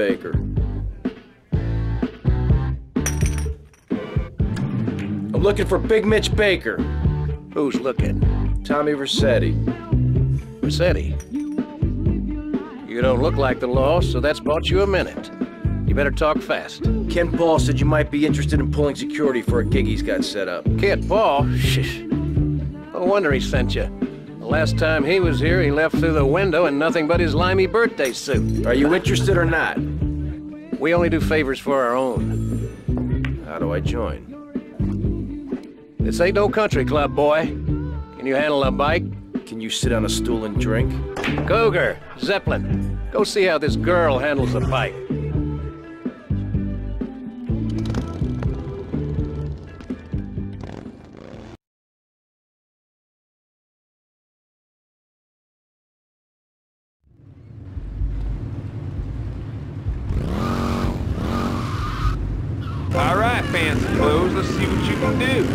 Baker. I'm looking for Big Mitch Baker. Who's looking? Tommy Vercetti. Vercetti? You don't look like the law, so that's bought you a minute. You better talk fast. Ken Paul said you might be interested in pulling security for a gig he's got set up. Ken Paul? Shh. No wonder he sent you. The last time he was here, he left through the window in nothing but his limey birthday suit. Are you interested or not? We only do favors for our own. How do I join? This ain't no country club, boy. Can you handle a bike? Can you sit on a stool and drink? Cougar, Zeppelin, go see how this girl handles a bike. All right, fancy clothes, let's see what you can do.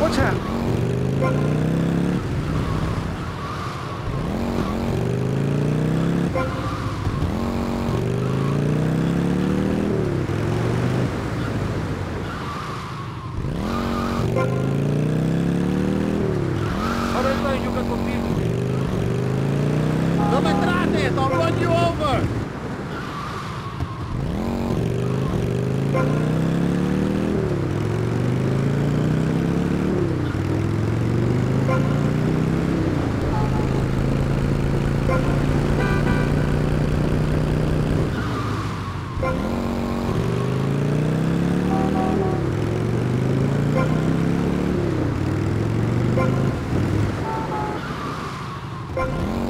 What's happening?